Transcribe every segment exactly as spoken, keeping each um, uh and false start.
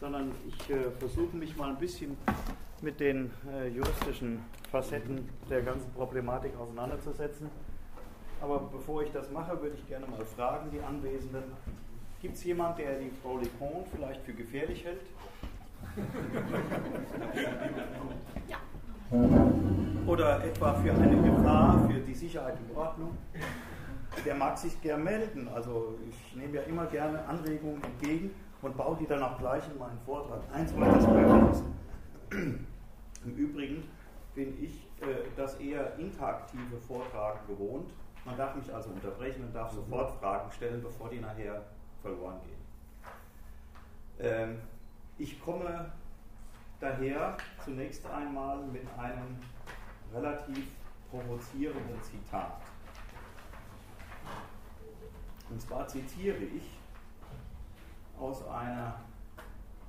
sondern ich äh, versuche mich mal ein bisschen mit den äh, juristischen Facetten der ganzen Problematik auseinanderzusetzen. Aber bevor ich das mache, würde ich gerne mal fragen, die Anwesenden, gibt es jemanden, der die Frau Licon vielleicht für gefährlich hält? Ja. Oder etwa für eine Gefahr für die Sicherheit und Ordnung? Der mag sich gern melden. Also ich nehme ja immer gerne Anregungen entgegen und baue die dann auch gleich in meinen Vortrag ein, weil das möglich ist. Im Übrigen bin ich äh, das eher interaktive Vortragen gewohnt. Man darf mich also unterbrechen und darf sofort Fragen stellen, bevor die nachher verloren gehen. Ähm, ich komme daher zunächst einmal mit einem relativ provozierenden Zitat. Und zwar zitiere ich aus, einer,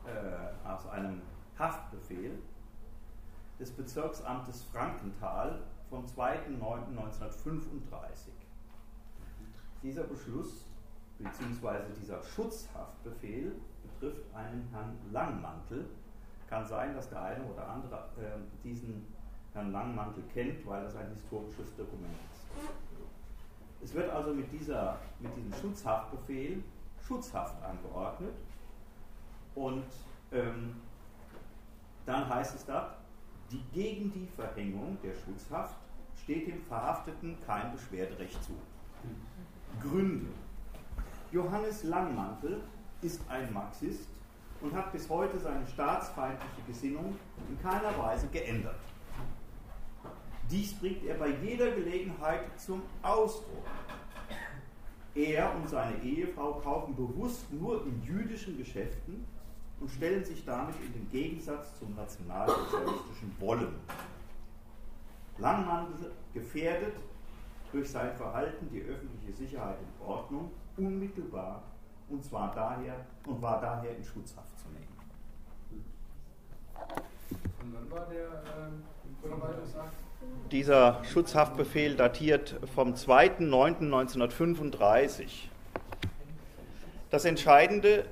äh, aus einem Haftbefehl des Bezirksamtes Frankenthal vom zweiten neunten neunzehnhundertfünfunddreißig. Dieser Beschluss bzw. dieser Schutzhaftbefehl betrifft einen Herrn Langmantel. Kann sein, dass der eine oder andere äh, diesen Herrn Langmantel kennt, weil das ein historisches Dokument ist. Es wird also mit, dieser, mit diesem Schutzhaftbefehl Schutzhaft angeordnet und ähm, dann heißt es da, die gegen die Verhängung der Schutzhaft steht dem Verhafteten kein Beschwerderecht zu. Gründe. Johannes Langmantel ist ein Marxist und hat bis heute seine staatsfeindliche Gesinnung in keiner Weise geändert. Dies bringt er bei jeder Gelegenheit zum Ausdruck. Er und seine Ehefrau kaufen bewusst nur in jüdischen Geschäften und stellen sich damit in den Gegensatz zum nationalsozialistischen Wollen. Langmantel gefährdet durch sein Verhalten die öffentliche Sicherheit und Ordnung unmittelbar und zwar daher und war daher in Schutzhaft zu nehmen. Und wann war der äh, Verwaltungsakt? Dieser Schutzhaftbefehl datiert vom zweiten neunten neunzehnhundertfünfunddreißig. Das Entscheidende,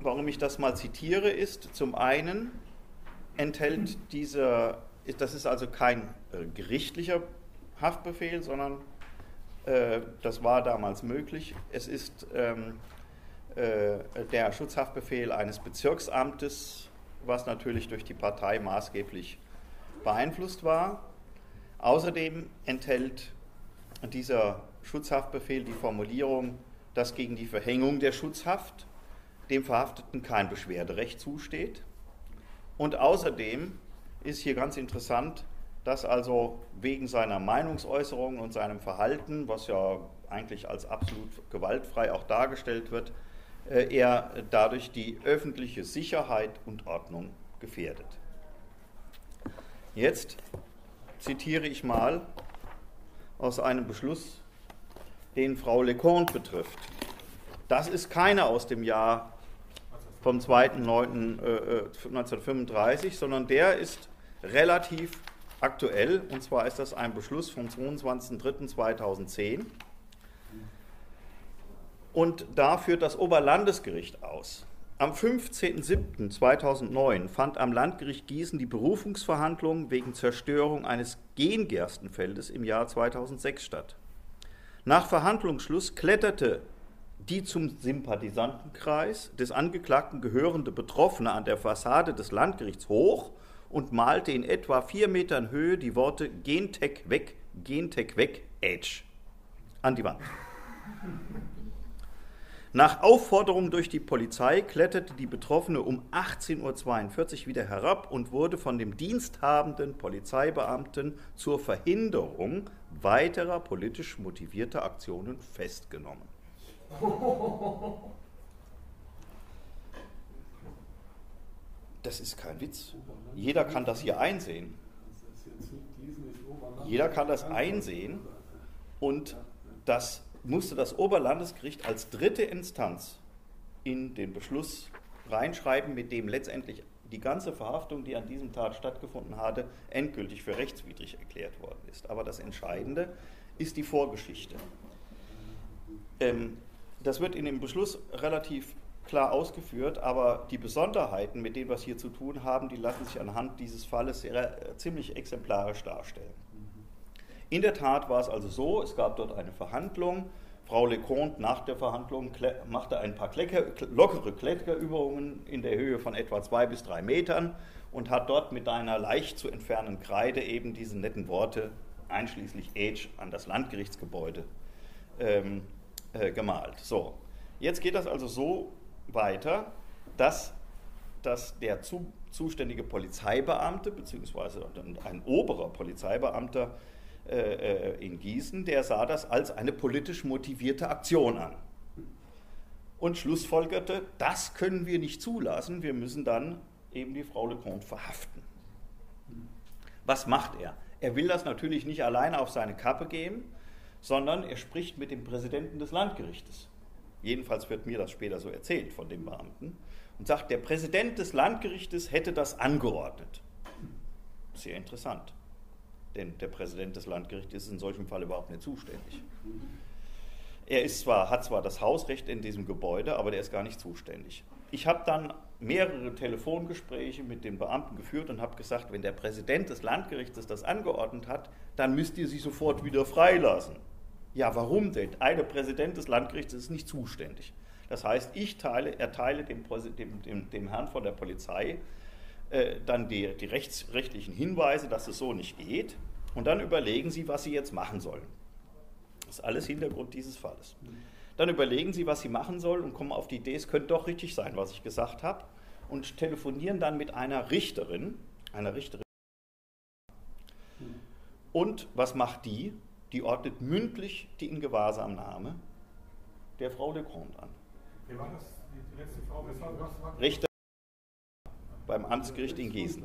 warum ich das mal zitiere, ist, zum einen enthält dieser, das ist also kein äh, gerichtlicher Haftbefehl, sondern äh, das war damals möglich, es ist ähm, äh, der Schutzhaftbefehl eines Bezirksamtes, was natürlich durch die Partei maßgeblich beeinflusst war. Außerdem enthält dieser Schutzhaftbefehl die Formulierung, dass gegen die Verhängung der Schutzhaft dem Verhafteten kein Beschwerderecht zusteht. Und außerdem ist hier ganz interessant, dass also wegen seiner Meinungsäußerung und seinem Verhalten, was ja eigentlich als absolut gewaltfrei auch dargestellt wird, er dadurch die öffentliche Sicherheit und Ordnung gefährdet. Jetzt zitiere ich mal aus einem Beschluss, den Frau Lecomte betrifft. Das ist keiner aus dem Jahr vom zweiten neunten neunzehnhundertfünfunddreißig, sondern der ist relativ aktuell, und zwar ist das ein Beschluss vom zweiundzwanzigsten dritten zweitausendzehn. Und da führt das Oberlandesgericht aus. Am fünfzehnten siebten zweitausendneun fand am Landgericht Gießen die Berufungsverhandlung wegen Zerstörung eines Gengerstenfeldes im Jahr zweitausendsechs statt. Nach Verhandlungsschluss kletterte die zum Sympathisantenkreis des Angeklagten gehörende Betroffene an der Fassade des Landgerichts hoch und malte in etwa vier Metern Höhe die Worte GenTech weg, GenTech weg, Edge an die Wand. Nach Aufforderung durch die Polizei kletterte die Betroffene um achtzehn Uhr zweiundvierzig wieder herab und wurde von dem diensthabenden Polizeibeamten zur Verhinderung weiterer politisch motivierter Aktionen festgenommen. Das ist kein Witz. Jeder kann das hier einsehen. Jeder kann das einsehen und das musste das Oberlandesgericht als dritte Instanz in den Beschluss reinschreiben, mit dem letztendlich die ganze Verhaftung, die an diesem Tag stattgefunden hatte, endgültig für rechtswidrig erklärt worden ist. Aber das Entscheidende ist die Vorgeschichte. Ähm, Das wird in dem Beschluss relativ klar ausgeführt, aber die Besonderheiten, mit denen wir es hier zu tun haben, die lassen sich anhand dieses Falles sehr, äh, ziemlich exemplarisch darstellen. In der Tat war es also so, es gab dort eine Verhandlung. Frau Lecon nach der Verhandlung machte ein paar Klecker, lockere Kletterübungen in der Höhe von etwa zwei bis drei Metern und hat dort mit einer leicht zu entfernenden Kreide eben diese netten Worte, einschließlich Age, an das Landgerichtsgebäude ähm, äh, gemalt. So, jetzt geht das also so weiter, dass, dass der zu, zuständige Polizeibeamte beziehungsweise ein oberer Polizeibeamter in Gießen, der sah das als eine politisch motivierte Aktion an und schlussfolgerte, das können wir nicht zulassen, wir müssen dann eben die Frau Lecomte verhaften. Was macht er? Er will das natürlich nicht alleine auf seine Kappe geben, sondern er spricht mit dem Präsidenten des Landgerichtes. Jedenfalls wird mir das später so erzählt von dem Beamten und sagt, der Präsident des Landgerichtes hätte das angeordnet. Sehr interessant. Denn der Präsident des Landgerichts ist in solchem Fall überhaupt nicht zuständig. Er ist zwar, hat zwar das Hausrecht in diesem Gebäude, aber der ist gar nicht zuständig. Ich habe dann mehrere Telefongespräche mit den Beamten geführt und habe gesagt, wenn der Präsident des Landgerichts das angeordnet hat, dann müsst ihr sie sofort wieder freilassen. Ja, warum denn? Der Präsident des Landgerichts ist nicht zuständig. Das heißt, ich teile, erteile dem, dem, dem, dem Herrn von der Polizei dann die, die rechts, rechtlichen Hinweise, dass es so nicht geht, und dann überlegen Sie, was Sie jetzt machen sollen. Das ist alles Hintergrund dieses Falles. Dann überlegen Sie, was Sie machen sollen, und kommen auf die Idee, es könnte doch richtig sein, was ich gesagt habe, und telefonieren dann mit einer Richterin, einer Richterin. Und was macht die? Die ordnet mündlich die Ingewahrsamnahme der Frau Lecomte an. Wer war das? Die letzte Frau? Richter beim Amtsgericht in Gießen.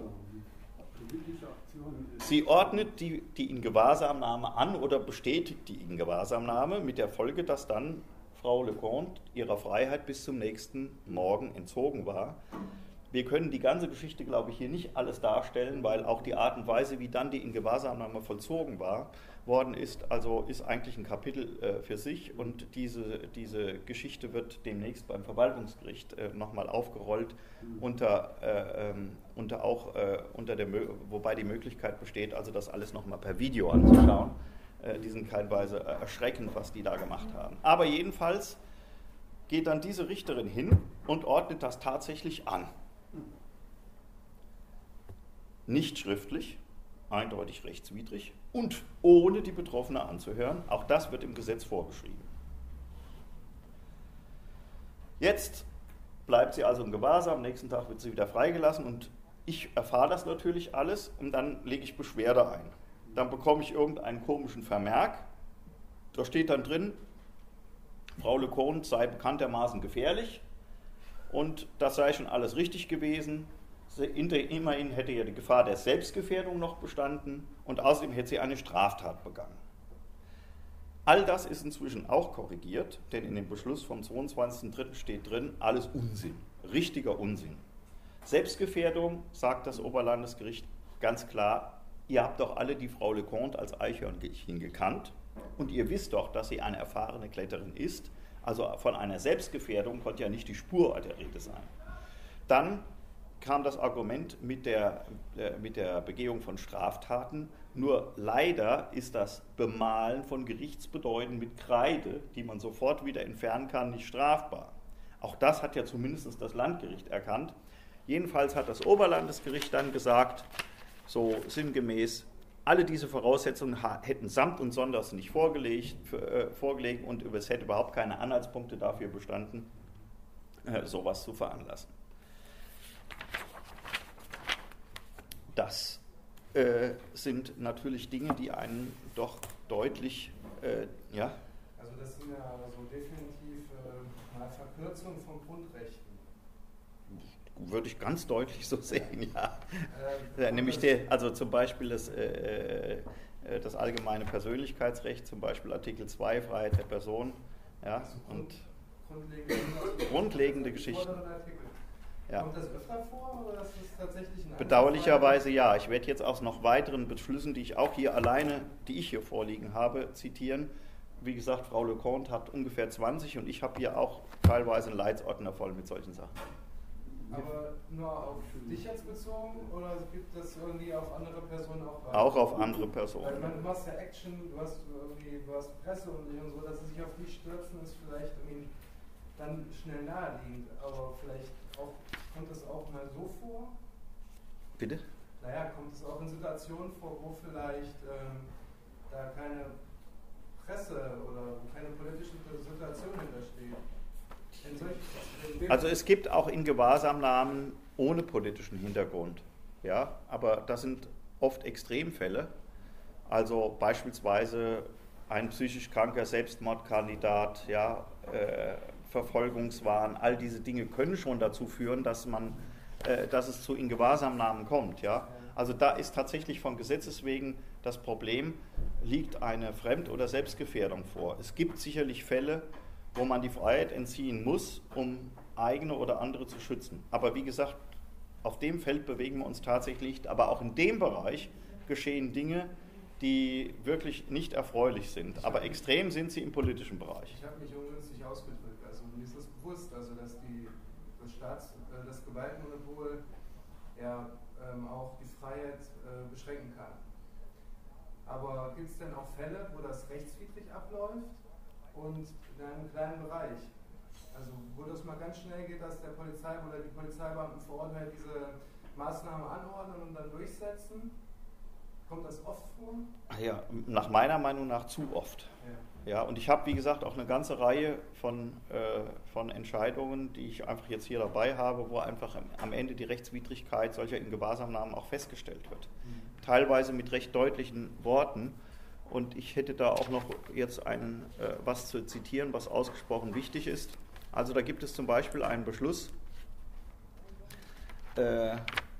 Sie ordnet die, die Ingewahrsamnahme an oder bestätigt die Ingewahrsamnahme mit der Folge, dass dann Frau Lecomte ihrer Freiheit bis zum nächsten Morgen entzogen war. Wir können die ganze Geschichte, glaube ich, hier nicht alles darstellen, weil auch die Art und Weise, wie dann die Ingewahrsamnahme vollzogen war, worden ist, also ist eigentlich ein Kapitel äh, für sich, und diese, diese Geschichte wird demnächst beim Verwaltungsgericht äh, nochmal aufgerollt, unter, äh, äh, unter auch, äh, unter der, wobei die Möglichkeit besteht, also das alles nochmal per Video anzuschauen. Äh, die sind teilweise erschreckend, was die da gemacht haben. Aber jedenfalls geht dann diese Richterin hin und ordnet das tatsächlich an. Nicht schriftlich, eindeutig rechtswidrig und ohne die Betroffene anzuhören. Auch das wird im Gesetz vorgeschrieben. Jetzt bleibt sie also im Gewahrsam, am nächsten Tag wird sie wieder freigelassen, und ich erfahre das natürlich alles, und dann lege ich Beschwerde ein. Dann bekomme ich irgendeinen komischen Vermerk, da steht dann drin, Frau Lecomte sei bekanntermaßen gefährlich und das sei schon alles richtig gewesen. Immerhin hätte ja die Gefahr der Selbstgefährdung noch bestanden, und außerdem hätte sie eine Straftat begangen. All das ist inzwischen auch korrigiert, denn in dem Beschluss vom zweiundzwanzigsten dritten steht drin, alles Unsinn, richtiger Unsinn. Selbstgefährdung, sagt das Oberlandesgericht ganz klar, ihr habt doch alle die Frau Lecomte als Eichhörnchen gekannt und ihr wisst doch, dass sie eine erfahrene Kletterin ist, also von einer Selbstgefährdung konnte ja nicht die Spur der Rede sein. Dann kam das Argument mit der, äh, mit der Begehung von Straftaten. Nur leider ist das Bemalen von Gerichtsgebäuden mit Kreide, die man sofort wieder entfernen kann, nicht strafbar. Auch das hat ja zumindest das Landgericht erkannt. Jedenfalls hat das Oberlandesgericht dann gesagt, so sinngemäß, alle diese Voraussetzungen hätten samt und sonders nicht vorgelegt, äh, vorgelegt und es hätte überhaupt keine Anhaltspunkte dafür bestanden, äh, sowas zu veranlassen. Das äh, sind natürlich Dinge, die einen doch deutlich, äh, ja. Also das sind ja so definitiv äh, eine Verkürzung von Grundrechten. Würde ich ganz deutlich so sehen, ja. Äh, Nämlich der, also zum Beispiel das, äh, äh, das allgemeine Persönlichkeitsrecht, zum Beispiel Artikel zwei, Freiheit der Person, ja, also und grundlegende, grundlegende Geschichten. Ja. Kommt das öfter vor, oder ist das tatsächlich ein Bedauerlicherweise ja. Ich werde jetzt aus noch weiteren Beschlüssen, die ich auch hier alleine, die ich hier vorliegen habe, zitieren, wie gesagt, Frau Lecomte hat ungefähr zwanzig und ich habe hier auch teilweise einen Leitsordner voll mit solchen Sachen. Aber nur auf dich jetzt bezogen oder gibt es irgendwie auf andere Personen auch rein? Auch auf andere Personen. Weil man, du machst ja Action, du hast, irgendwie, du hast Presse und so, dass sie sich auf dich stürzen, ist vielleicht irgendwie dann schnell naheliegend. Aber vielleicht auch, kommt das auch mal so vor? Bitte? Naja, kommt es auch in Situationen vor, wo vielleicht ähm, da keine Presse oder keine politische Situation hintersteht? Also es gibt auch in Gewahrsamnahmen ohne politischen Hintergrund, ja, aber das sind oft Extremfälle, also beispielsweise ein psychisch kranker Selbstmordkandidat, ja, äh, Verfolgungswahn, all diese Dinge können schon dazu führen, dass, man, äh, dass es zu Ingewahrsamnahmen kommt, ja. Also da ist tatsächlich von Gesetzes wegen das Problem, liegt eine Fremd- oder Selbstgefährdung vor. Es gibt sicherlich Fälle, wo man die Freiheit entziehen muss, um eigene oder andere zu schützen. Aber wie gesagt, auf dem Feld bewegen wir uns tatsächlich nicht. Aber auch in dem Bereich geschehen Dinge, die wirklich nicht erfreulich sind. Ich aber extrem sind sie im politischen Bereich. Ich habe mich ungünstig ausgedrückt. Also mir ist das bewusst, also dass die, das, Staats-, das Gewaltmonopol ja ähm, auch die Freiheit äh, beschränken kann. Aber gibt es denn auch Fälle, wo das rechtswidrig abläuft? Und in einem kleinen Bereich. Also wo das mal ganz schnell geht, dass der Polizei oder die Polizeibeamten vor Ort halt diese Maßnahmen anordnen und dann durchsetzen. Kommt das oft vor? Ach ja, nach meiner Meinung nach zu oft. Ja, ja, und ich habe, wie gesagt, auch eine ganze Reihe von, äh, von Entscheidungen, die ich einfach jetzt hier dabei habe, wo einfach am Ende die Rechtswidrigkeit solcher Ingewahrsamnahmen auch festgestellt wird. Mhm. Teilweise mit recht deutlichen Worten. Und ich hätte da auch noch jetzt einen, äh, was zu zitieren, was ausgesprochen wichtig ist. Also da gibt es zum Beispiel einen Beschluss äh,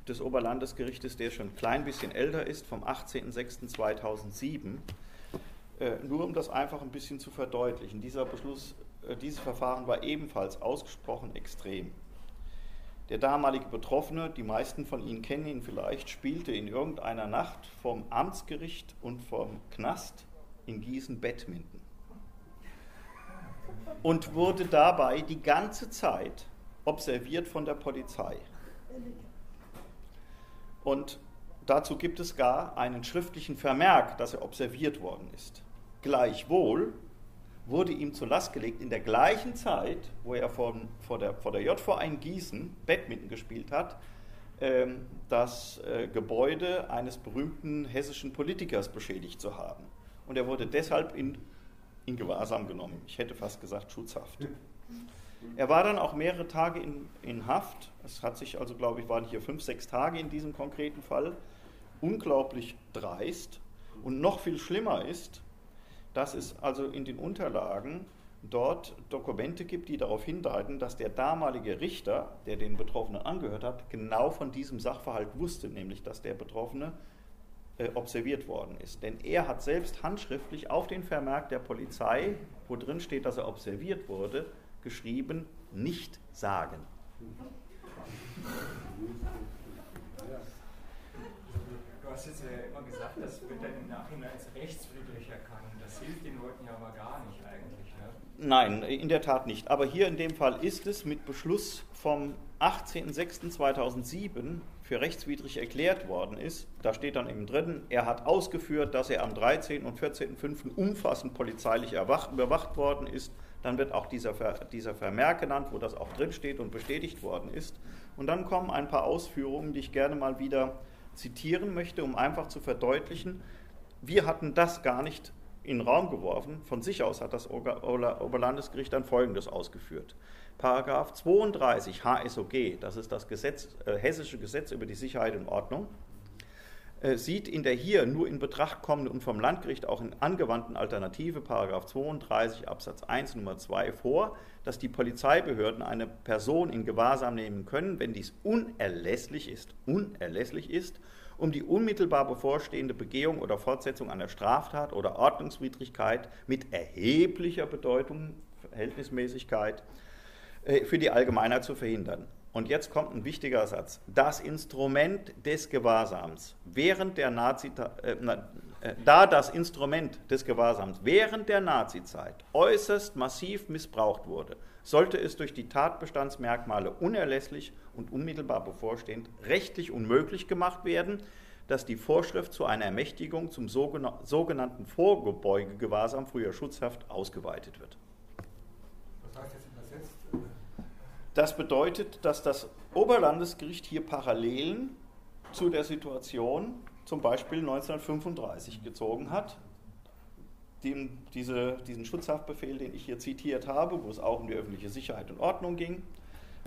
des Oberlandesgerichtes, der schon ein klein bisschen älter ist, vom achtzehnten sechsten zweitausendsieben. Äh, nur um das einfach ein bisschen zu verdeutlichen. Dieser Beschluss, äh, dieses Verfahren war ebenfalls ausgesprochen extrem. Der damalige Betroffene, die meisten von Ihnen kennen ihn vielleicht, spielte in irgendeiner Nacht vom Amtsgericht und vom Knast in Gießen Badminton und wurde dabei die ganze Zeit observiert von der Polizei. Und dazu gibt es gar einen schriftlichen Vermerk, dass er observiert worden ist. Gleichwohl wurde ihm zur Last gelegt, in der gleichen Zeit, wo er vor, vor, der, vor der J V eins Gießen Badminton gespielt hat, ähm, das äh, Gebäude eines berühmten hessischen Politikers beschädigt zu haben. Und er wurde deshalb in, in Gewahrsam genommen. Ich hätte fast gesagt Schutzhaft. Er war dann auch mehrere Tage in, in Haft. Es hat sich also, glaube ich, waren hier fünf, sechs Tage in diesem konkreten Fall. Unglaublich dreist. Und noch viel schlimmer ist, dass es also in den Unterlagen dort Dokumente gibt, die darauf hindeuten, dass der damalige Richter, der den Betroffenen angehört hat, genau von diesem Sachverhalt wusste, nämlich dass der Betroffene äh, observiert worden ist. Denn er hat selbst handschriftlich auf den Vermerk der Polizei, wo drin steht, dass er observiert wurde, geschrieben, nicht sagen. Du hast jetzt ja immer gesagt, das wird dann im Nachhinein als rechtswidrig erkannt. Das hilft den Leuten ja aber gar nicht eigentlich, ne? Nein, in der Tat nicht. Aber hier in dem Fall ist es mit Beschluss vom achtzehnten sechsten zweitausendsieben für rechtswidrig erklärt worden ist. Da steht dann im dritten, er hat ausgeführt, dass er am dreizehnten und vierzehnten fünften umfassend polizeilich erwacht, überwacht worden ist. Dann wird auch dieser, Ver, dieser Vermerk genannt, wo das auch drin steht und bestätigt worden ist. Und dann kommen ein paar Ausführungen, die ich gerne mal wieder zitieren möchte, um einfach zu verdeutlichen, wir hatten das gar nicht in den Raum geworfen. Von sich aus hat das Oberlandesgericht dann Folgendes ausgeführt. Paragraph zweiunddreißig H S O G, das ist das Gesetz, äh, hessische Gesetz über die Sicherheit und Ordnung, äh, sieht in der hier nur in Betracht kommenden und vom Landgericht auch in angewandten Alternative Paragraph zweiunddreißig Absatz eins Nummer zwei vor, dass die Polizeibehörden eine Person in Gewahrsam nehmen können, wenn dies unerlässlich ist, unerlässlich ist, um die unmittelbar bevorstehende Begehung oder Fortsetzung einer Straftat oder Ordnungswidrigkeit mit erheblicher Bedeutung, Verhältnismäßigkeit, für die Allgemeinheit zu verhindern. Und jetzt kommt ein wichtiger Satz. Das Instrument des Gewahrsams während der Nazi- äh, da das Instrument des Gewahrsams während der Nazizeit äußerst massiv missbraucht wurde, sollte es durch die Tatbestandsmerkmale unerlässlich und unmittelbar bevorstehend rechtlich unmöglich gemacht werden, dass die Vorschrift zu einer Ermächtigung zum sogenannten Vorbeugegewahrsam, früher Schutzhaft, ausgeweitet wird. Was heißt das übersetzt? Das bedeutet, dass das Oberlandesgericht hier Parallelen zu der Situation zum Beispiel neunzehnhundertfünfunddreißig gezogen hat. Den, diese, diesen Schutzhaftbefehl, den ich hier zitiert habe, wo es auch um die öffentliche Sicherheit und Ordnung ging.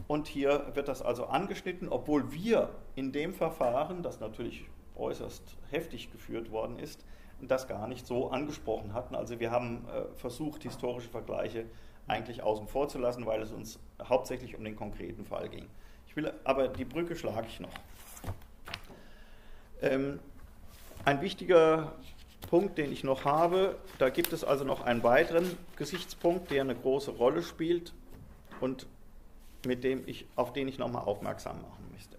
Und hier wird das also angeschnitten, obwohl wir in dem Verfahren, das natürlich äußerst heftig geführt worden ist, das gar nicht so angesprochen hatten. Also wir haben äh, versucht, historische Vergleiche eigentlich außen vor zu lassen, weil es uns hauptsächlich um den konkreten Fall ging. Ich will, aber die Brücke schlage ich noch. Ähm, ein wichtiger Punkt, den ich noch habe, da gibt es also noch einen weiteren Gesichtspunkt, der eine große Rolle spielt und mit dem ich, auf den ich nochmal aufmerksam machen möchte.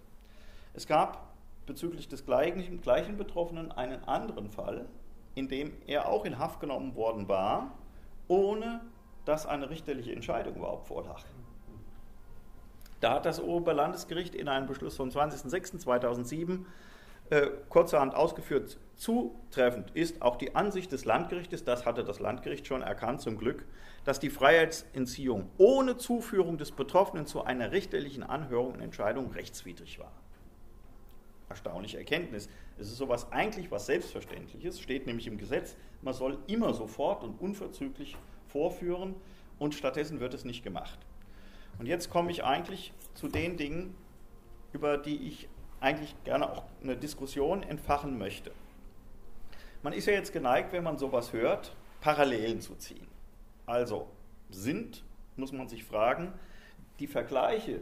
Es gab bezüglich des gleichen, gleichen Betroffenen einen anderen Fall, in dem er auch in Haft genommen worden war, ohne dass eine richterliche Entscheidung überhaupt vorlag. Da hat das Oberlandesgericht in einem Beschluss vom zwanzigsten sechsten zweitausendsieben äh, kurzerhand ausgeführt, zutreffend ist auch die Ansicht des Landgerichtes, das hatte das Landgericht schon erkannt, zum Glück, dass die Freiheitsentziehung ohne Zuführung des Betroffenen zu einer richterlichen Anhörung und Entscheidung rechtswidrig war. Erstaunliche Erkenntnis. Es ist sowas eigentlich was Selbstverständliches, steht nämlich im Gesetz, man soll immer sofort und unverzüglich vorführen und stattdessen wird es nicht gemacht. Und jetzt komme ich eigentlich zu den Dingen, über die ich eigentlich gerne auch eine Diskussion entfachen möchte. Man ist ja jetzt geneigt, wenn man sowas hört, Parallelen zu ziehen. Also sind, muss man sich fragen, die Vergleiche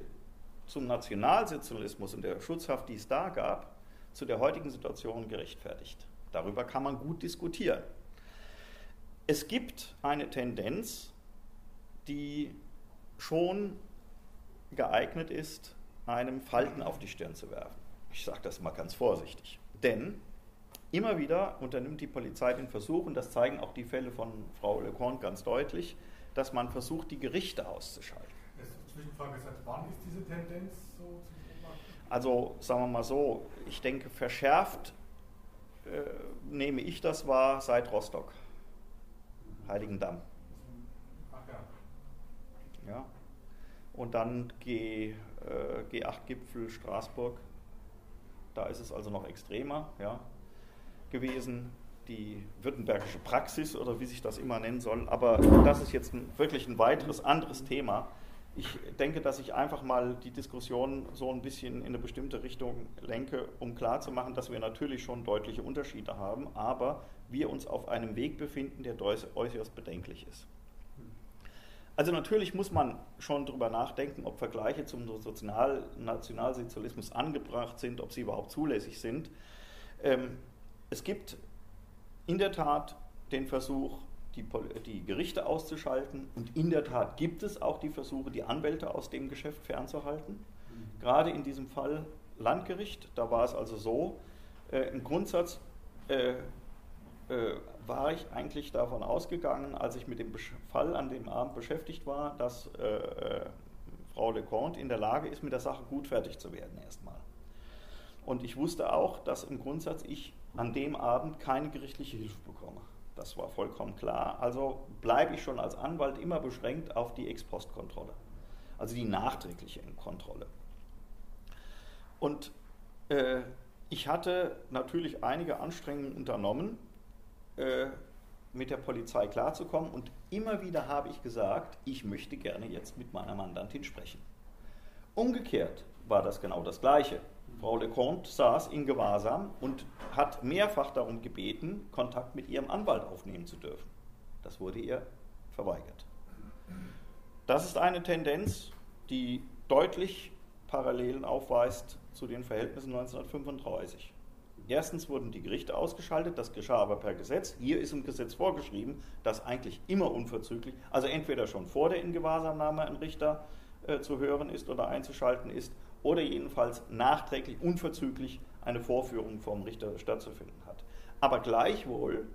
zum Nationalsozialismus und der Schutzhaft, die es da gab, zu der heutigen Situation gerechtfertigt. Darüber kann man gut diskutieren. Es gibt eine Tendenz, die schon geeignet ist, einem Falten auf die Stirn zu werfen. Ich sage das mal ganz vorsichtig. Denn immer wieder unternimmt die Polizei den Versuch, und das zeigen auch die Fälle von Frau Lecon ganz deutlich, dass man versucht, die Gerichte auszuschalten. Zwischenfrage ist, wann ist diese Tendenz so zu beobachten? Also sagen wir mal so, ich denke, verschärft äh, nehme ich das wahr seit Rostock Heiligendamm. Ach ja. Ja. Und dann G, äh, G acht Gipfel Straßburg, da ist es also noch extremer, ja, gewesen, die württembergische Praxis oder wie sich das immer nennen soll, aber das ist jetzt ein, wirklich ein weiteres, anderes Thema. Ich denke, dass ich einfach mal die Diskussion so ein bisschen in eine bestimmte Richtung lenke, um klarzumachen, dass wir natürlich schon deutliche Unterschiede haben, aber wir uns auf einem Weg befinden, der äußerst bedenklich ist. Also natürlich muss man schon darüber nachdenken, ob Vergleiche zum Sozial- Nationalsozialismus angebracht sind, ob sie überhaupt zulässig sind. Ähm, es gibt in der Tat den Versuch, die, die Gerichte auszuschalten, und in der Tat gibt es auch die Versuche, die Anwälte aus dem Geschäft fernzuhalten. Gerade in diesem Fall Landgericht, da war es also so, äh, im Grundsatz äh, äh, war ich eigentlich davon ausgegangen, als ich mit dem Fall an dem Abend beschäftigt war, dass äh, äh, Frau Lecomte in der Lage ist, mit der Sache gut fertig zu werden erstmal. Und ich wusste auch, dass im Grundsatz ich an dem Abend keine gerichtliche Hilfe bekomme. Das war vollkommen klar. Also bleibe ich schon als Anwalt immer beschränkt auf die Ex-Post-Kontrolle, also die nachträgliche Kontrolle. Und äh, ich hatte natürlich einige Anstrengungen unternommen, äh, mit der Polizei klarzukommen. Und immer wieder habe ich gesagt, ich möchte gerne jetzt mit meiner Mandantin sprechen. Umgekehrt war das genau das Gleiche. Frau Lecomte saß in Gewahrsam und hat mehrfach darum gebeten, Kontakt mit ihrem Anwalt aufnehmen zu dürfen. Das wurde ihr verweigert. Das ist eine Tendenz, die deutlich Parallelen aufweist zu den Verhältnissen neunzehnhundertfünfunddreißig. Erstens wurden die Gerichte ausgeschaltet, das geschah aber per Gesetz. Hier ist im Gesetz vorgeschrieben, dass eigentlich immer unverzüglich, also entweder schon vor der Ingewahrsamnahme ein Richter äh, zu hören ist oder einzuschalten ist, oder jedenfalls nachträglich, unverzüglich eine Vorführung vom Richter stattzufinden hat. Aber gleichwohl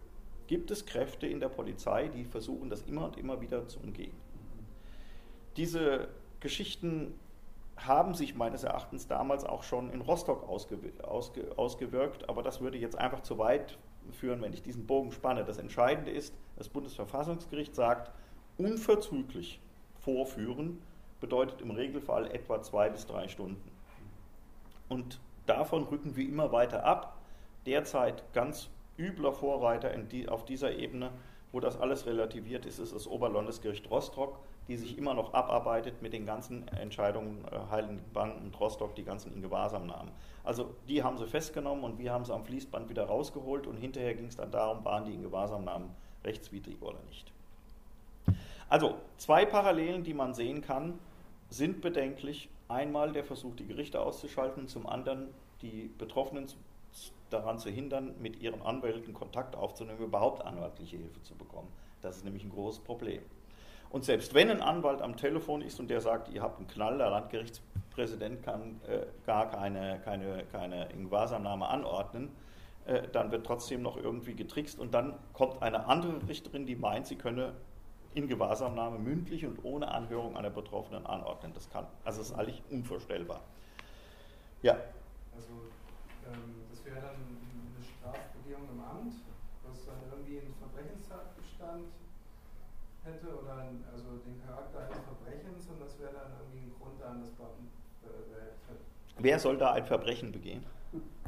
gibt es Kräfte in der Polizei, die versuchen, das immer und immer wieder zu umgehen. Diese Geschichten haben sich meines Erachtens damals auch schon in Rostock ausgewirkt, aber das würde jetzt einfach zu weit führen, wenn ich diesen Bogen spanne. Das Entscheidende ist, das Bundesverfassungsgericht sagt, unverzüglich vorführen bedeutet im Regelfall etwa zwei bis drei Stunden. Und davon rücken wir immer weiter ab. Derzeit ganz übler Vorreiter in die, auf dieser Ebene, wo das alles relativiert ist, ist das Oberlandesgericht Rostock, die sich immer noch abarbeitet mit den ganzen Entscheidungen äh, Heiligendamm und Rostock, die ganzen Ingewahrsamnahmen. Also die haben sie festgenommen und wir haben sie am Fließband wieder rausgeholt und hinterher ging es dann darum, waren die Ingewahrsamnahmen rechtswidrig oder nicht. Also zwei Parallelen, die man sehen kann, sind bedenklich. Einmal der Versuch, die Gerichte auszuschalten, zum anderen die Betroffenen daran zu hindern, mit ihren Anwälten Kontakt aufzunehmen, überhaupt anwaltliche Hilfe zu bekommen. Das ist nämlich ein großes Problem. Und selbst wenn ein Anwalt am Telefon ist und der sagt, ihr habt einen Knall, der Landgerichtspräsident kann äh, gar keine, keine, keine Ingewahrsamnahme anordnen, äh, dann wird trotzdem noch irgendwie getrickst und dann kommt eine andere Richterin, die meint, sie könne Ingewahrsamnahme mündlich und ohne Anhörung einer Betroffenen anordnen. Das kann, also das ist eigentlich unvorstellbar. Ja. Also ähm, das wäre dann eine Strafbegehung im Amt, was dann irgendwie einen Verbrechenstatbestand hätte oder ein, also den Charakter eines Verbrechens, und das wäre dann irgendwie ein Grund an das Beamten. Äh, Wer soll da ein Verbrechen begehen?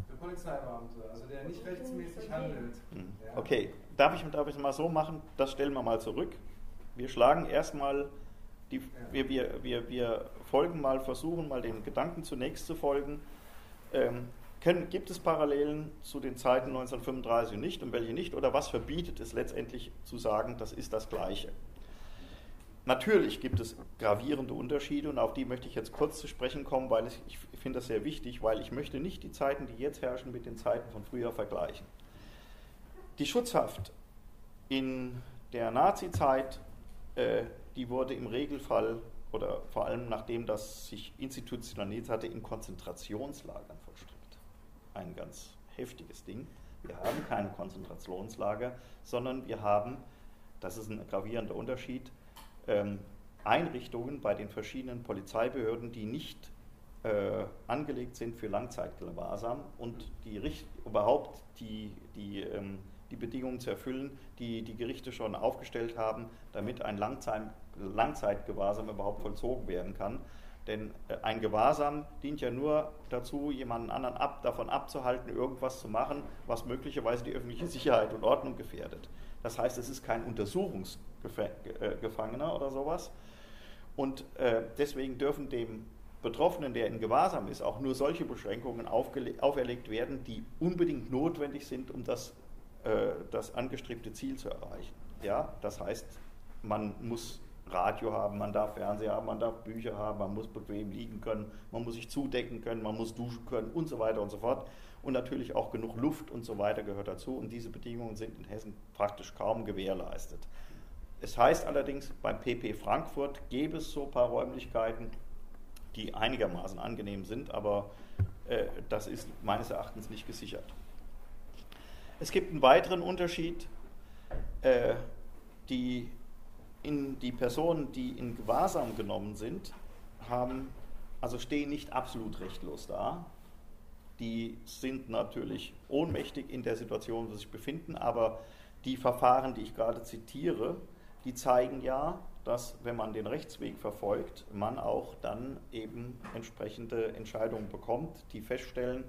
Der Polizeibeamte, also der nicht rechtsmäßig handelt. Hm. Ja. Okay, darf ich, darf ich mal so machen, das stellen wir mal zurück. Wir schlagen erstmal, die, wir, wir, wir, wir folgen mal, versuchen mal dem Gedanken zunächst zu folgen. Ähm, können, gibt es Parallelen zu den Zeiten neunzehnhundertfünfunddreißig und nicht und welche nicht? Oder was verbietet es letztendlich zu sagen, das ist das Gleiche? Natürlich gibt es gravierende Unterschiede und auf die möchte ich jetzt kurz zu sprechen kommen, weil ich, ich finde das sehr wichtig, weil ich möchte nicht die Zeiten, die jetzt herrschen, mit den Zeiten von früher vergleichen. Die Schutzhaft in der Nazi-Zeit, die wurde im Regelfall oder vor allem nachdem das sich institutionalisiert hatte, in Konzentrationslagern vollstreckt. Ein ganz heftiges Ding. Wir haben keine Konzentrationslager, sondern wir haben, das ist ein gravierender Unterschied, Einrichtungen bei den verschiedenen Polizeibehörden, die nicht angelegt sind für Langzeitgewahrsam und die überhaupt die, die die Bedingungen zu erfüllen, die die Gerichte schon aufgestellt haben, damit ein Langzeit, Langzeitgewahrsam überhaupt vollzogen werden kann. Denn ein Gewahrsam dient ja nur dazu, jemanden anderen ab, davon abzuhalten, irgendwas zu machen, was möglicherweise die öffentliche Sicherheit und Ordnung gefährdet. Das heißt, es ist kein Untersuchungsgefangener oder sowas. Und äh, deswegen dürfen dem Betroffenen, der in Gewahrsam ist, auch nur solche Beschränkungen auferlegt werden, die unbedingt notwendig sind, um das das angestrebte Ziel zu erreichen. Ja, das heißt, man muss Radio haben, man darf Fernseher haben, man darf Bücher haben, man muss bequem liegen können, man muss sich zudecken können, man muss duschen können und so weiter und so fort. Und natürlich auch genug Luft und so weiter gehört dazu. Und diese Bedingungen sind in Hessen praktisch kaum gewährleistet. Es heißt allerdings, beim P P Frankfurt gäbe es so ein paar Räumlichkeiten, die einigermaßen angenehm sind, aber äh, das ist meines Erachtens nicht gesichert. Es gibt einen weiteren Unterschied, äh, die, in, die Personen, die in Gewahrsam genommen sind, haben, also stehen nicht absolut rechtlos da. Die sind natürlich ohnmächtig in der Situation, in der sie sich befinden, aber die Verfahren, die ich gerade zitiere, die zeigen ja, dass, wenn man den Rechtsweg verfolgt, man auch dann eben entsprechende Entscheidungen bekommt, die feststellen,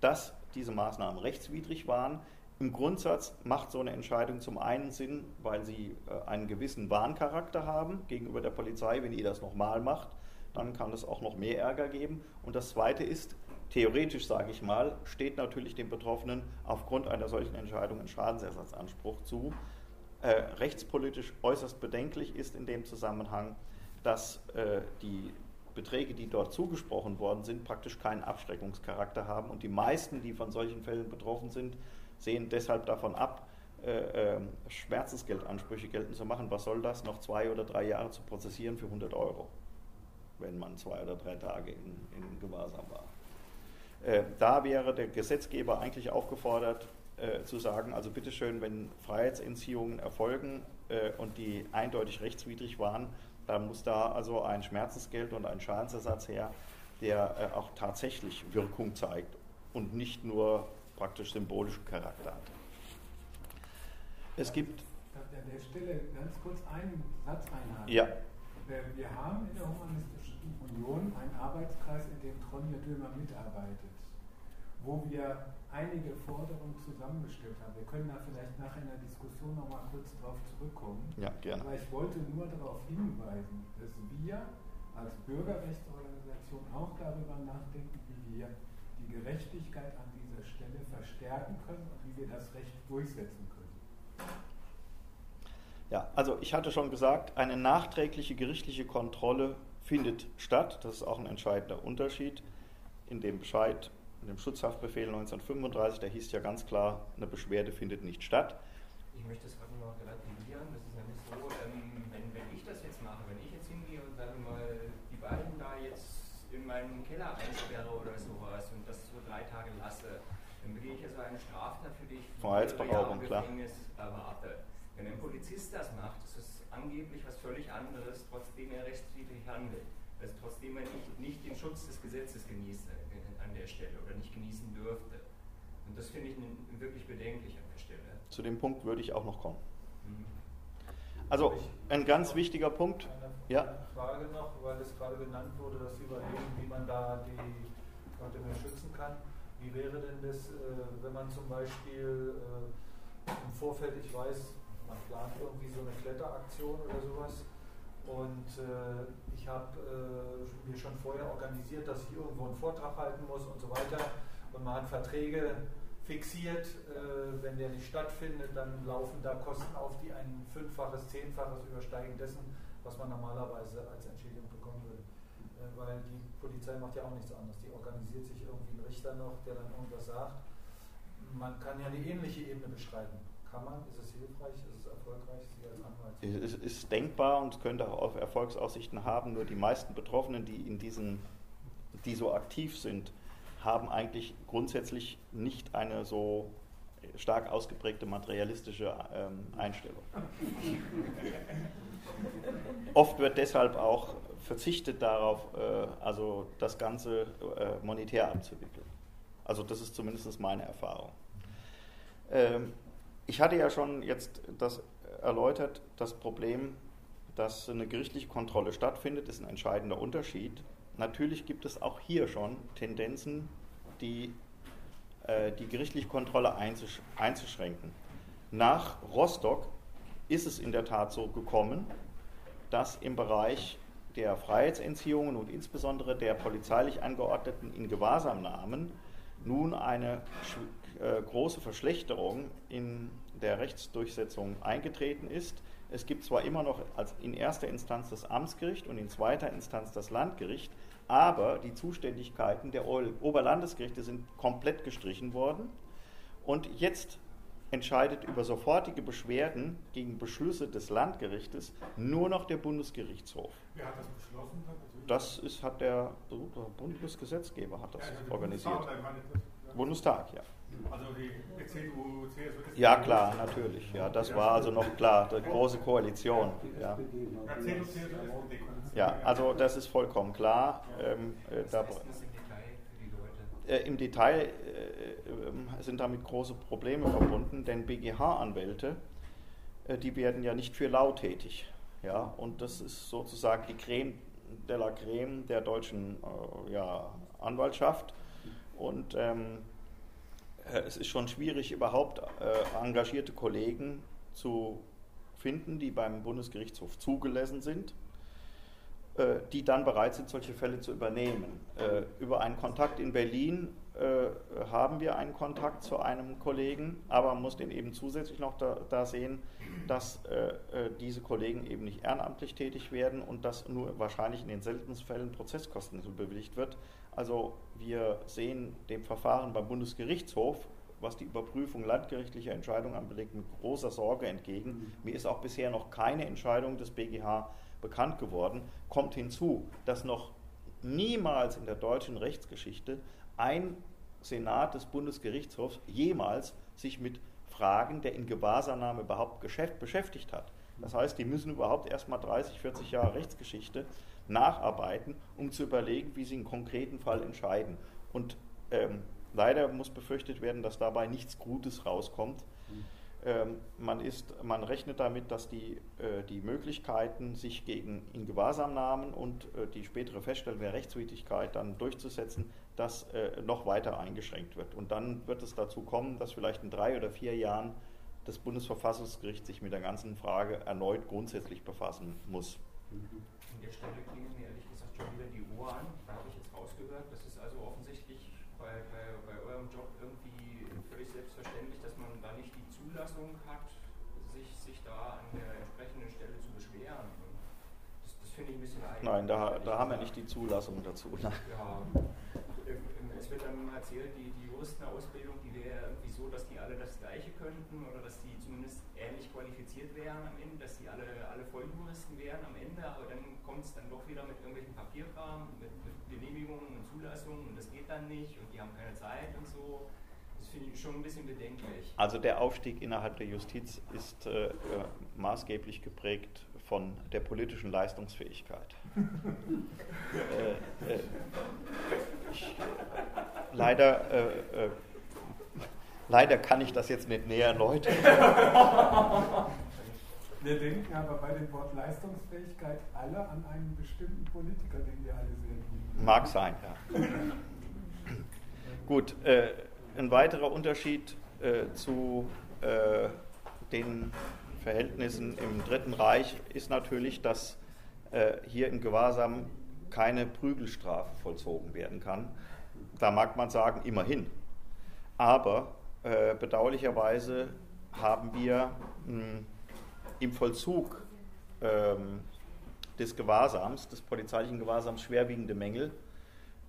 dass diese Maßnahmen rechtswidrig waren. Im Grundsatz macht so eine Entscheidung zum einen Sinn, weil sie einen gewissen Warncharakter haben gegenüber der Polizei. Wenn ihr das nochmal macht, dann kann es auch noch mehr Ärger geben. Und das Zweite ist, theoretisch sage ich mal, steht natürlich dem Betroffenen aufgrund einer solchen Entscheidung ein Schadensersatzanspruch zu. Äh, rechtspolitisch äußerst bedenklich ist in dem Zusammenhang, dass äh, die Beträge, die dort zugesprochen worden sind, praktisch keinen Abschreckungscharakter haben. Und die meisten, die von solchen Fällen betroffen sind, sehen deshalb davon ab, äh, äh, Schmerzensgeldansprüche geltend zu machen. Was soll das, noch zwei oder drei Jahre zu prozessieren für hundert Euro, wenn man zwei oder drei Tage in, in Gewahrsam war. Äh, da wäre der Gesetzgeber eigentlich aufgefordert, äh, zu sagen, also bitteschön, wenn Freiheitsentziehungen erfolgen äh, und die eindeutig rechtswidrig waren, dann muss da also ein Schmerzensgeld und ein Schadensersatz her, der äh, auch tatsächlich Wirkung zeigt und nicht nur praktisch symbolischen Charakter hat. Es gibt... Darf ich an der Stelle ganz kurz einen Satz einhaken? Ja. Wir haben in der Humanistischen Union einen Arbeitskreis, in dem Tronje Döhmer mitarbeitet, wo wir einige Forderungen zusammengestellt haben. Wir können da vielleicht nachher in der Diskussion nochmal kurz drauf zurückkommen. Ja, gerne. Aber ich wollte nur darauf hinweisen, dass wir als Bürgerrechtsorganisation auch darüber nachdenken, wie wir die Gerechtigkeit an dieser Stelle verstärken können und wie wir das Recht durchsetzen können. Ja, also ich hatte schon gesagt, eine nachträgliche gerichtliche Kontrolle findet statt. Das ist auch ein entscheidender Unterschied. In dem Bescheid, in dem Schutzhaftbefehl neunzehnhundertfünfunddreißig, der hieß ja ganz klar, eine Beschwerde findet nicht statt. Ich möchte das gerade noch relativieren. Das ist nämlich so, ähm, wenn, wenn ich das jetzt mache, wenn ich jetzt hingehe und sage mal, die beiden da jetzt in meinen Keller einsperre oder sowas und das so drei Tage lasse, dann begehe ich also eine Straftat, für die ich Freiheitsberaubung, klar, erwarte. Wenn ein Polizist das macht, ist es angeblich was völlig anderes, trotzdem er rechtswidrig handelt. Also trotzdem er nicht, nicht den Schutz des Gesetzes genießt an der Stelle oder nicht genießen dürfte. Und das finde ich wirklich bedenklich an der Stelle. Zu dem Punkt würde ich auch noch kommen. Mhm. Also ein ganz wichtiger Punkt. Eine ja. Frage noch, weil es gerade genannt wurde, das Überlegen, wie man da die Leute mehr schützen kann. Wie wäre denn das, wenn man zum Beispiel im Vorfeld, ich weiß, man plant irgendwie so eine Kletteraktion oder sowas und äh, ich habe äh, mir schon vorher organisiert, dass ich irgendwo einen Vortrag halten muss und so weiter und man hat Verträge fixiert, äh, wenn der nicht stattfindet, dann laufen da Kosten auf, die ein Fünffaches, Zehnfaches übersteigen dessen, was man normalerweise als Entschädigung bekommen würde, äh, weil die Polizei macht ja auch nichts anderes, die organisiert sich irgendwie einen Richter noch, der dann irgendwas sagt. Man kann ja eine ähnliche Ebene beschreiten. Kann man? Ist es hilfreich? Ist es erfolgreich? Sie als Anwalt? Es ist denkbar und könnte auch Erfolgsaussichten haben. Nur die meisten Betroffenen, die, in diesen, die so aktiv sind, haben eigentlich grundsätzlich nicht eine so stark ausgeprägte materialistische ähm, Einstellung. Oft wird deshalb auch verzichtet darauf, äh, also das Ganze äh, monetär abzuwickeln. Also das ist zumindest meine Erfahrung. Ähm, Ich hatte ja schon jetzt das erläutert, das Problem, dass eine gerichtliche Kontrolle stattfindet, ist ein entscheidender Unterschied. Natürlich gibt es auch hier schon Tendenzen, die, äh, die gerichtliche Kontrolle einzusch- einzuschränken. Nach Rostock ist es in der Tat so gekommen, dass im Bereich der Freiheitsentziehungen und insbesondere der polizeilich angeordneten Ingewahrsamnahmen nun eine äh, große Verschlechterung in der Rechtsdurchsetzung eingetreten ist. Es gibt zwar immer noch als in erster Instanz das Amtsgericht und in zweiter Instanz das Landgericht, aber die Zuständigkeiten der o- Oberlandesgerichte sind komplett gestrichen worden und jetzt entscheidet über sofortige Beschwerden gegen Beschlüsse des Landgerichtes nur noch der Bundesgerichtshof. Wer hat das beschlossen? Das ist, hat der, der Bundesgesetzgeber hat das ja, also organisiert. Bundestag, Bundestag, ja. Also die C D U, C S U. Ja klar, natürlich. Ja, das war also noch klar, die große Koalition. Ja, ja, also das ist vollkommen klar. Ähm, äh, da, Im Detail äh, sind damit große Probleme verbunden, denn B G H-Anwälte, äh, die werden ja nicht für lau tätig. Ja? Und das ist sozusagen die Creme de la Creme der deutschen äh, ja, Anwaltschaft. Und ähm, äh, es ist schon schwierig, überhaupt äh, engagierte Kollegen zu finden, die beim Bundesgerichtshof zugelassen sind, die dann bereit sind, solche Fälle zu übernehmen. Äh, über einen Kontakt in Berlin äh, haben wir einen Kontakt zu einem Kollegen, aber man muss den eben zusätzlich noch da, da sehen, dass äh, diese Kollegen eben nicht ehrenamtlich tätig werden und dass nur wahrscheinlich in den seltensten Fällen Prozesskosten bewilligt wird. Also wir sehen dem Verfahren beim Bundesgerichtshof, was die Überprüfung landgerichtlicher Entscheidungen anbelangt, mit großer Sorge entgegen. Mir ist auch bisher noch keine Entscheidung des B G H bekannt geworden. Kommt hinzu, dass noch niemals in der deutschen Rechtsgeschichte ein Senat des Bundesgerichtshofs jemals sich mit Fragen der Ingewahrsannahme überhaupt beschäftigt hat. Das heißt, die müssen überhaupt erst mal dreißig, vierzig Jahre Rechtsgeschichte nacharbeiten, um zu überlegen, wie sie einen konkreten Fall entscheiden. Und ähm, leider muss befürchtet werden, dass dabei nichts Gutes rauskommt. Mhm. Ähm, man, ist, man rechnet damit, dass die, äh, die Möglichkeiten, sich gegen Ingewahrsamnahmen und äh, die spätere Feststellung der Rechtswidrigkeit dann durchzusetzen, das äh, noch weiter eingeschränkt wird. Und dann wird es dazu kommen, dass vielleicht in drei oder vier Jahren das Bundesverfassungsgericht sich mit der ganzen Frage erneut grundsätzlich befassen muss. Mhm. An der Stelle klingen mir ehrlich gesagt schon wieder die Ohren an. Da habe ich jetzt rausgehört, das ist also offensichtlich bei, bei, bei eurem Job irgendwie völlig selbstverständlich, dass man da nicht die Zulassung hat, sich, sich da an der entsprechenden Stelle zu beschweren. Das, das finde ich ein bisschen eigenartig. Nein, da, da haben wir nicht die Zulassung dazu. Ne? Ja, es wird dann erzählt, die, die Juristenausbildung, die wäre irgendwie so, dass die alle das Gleiche könnten oder dass die zumindest ähnlich qualifiziert wären am Ende, dass die alle, alle Volljuristen wären am Ende, aber dann kommt es dann doch wieder mit irgendwelchen Papierkram, mit, mit Genehmigungen und Zulassungen und das geht dann nicht und die haben keine Zeit und so. Das finde ich schon ein bisschen bedenklich. Also der Aufstieg innerhalb der Justiz ist äh, äh, maßgeblich geprägt von der politischen Leistungsfähigkeit. äh, äh, ich, leider, äh, äh, leider kann ich das jetzt nicht näher erläutern. Wir denken aber bei dem Wort Leistungsfähigkeit alle an einen bestimmten Politiker, den wir alle sehen. Mag sein, ja. Gut, äh, ein weiterer Unterschied äh, zu äh, den Verhältnissen im Dritten Reich ist natürlich, dass äh, hier im Gewahrsam keine Prügelstrafe vollzogen werden kann. Da mag man sagen, immerhin. Aber äh, bedauerlicherweise haben wir mh, im Vollzug ähm, des Gewahrsams, des polizeilichen Gewahrsams, schwerwiegende Mängel,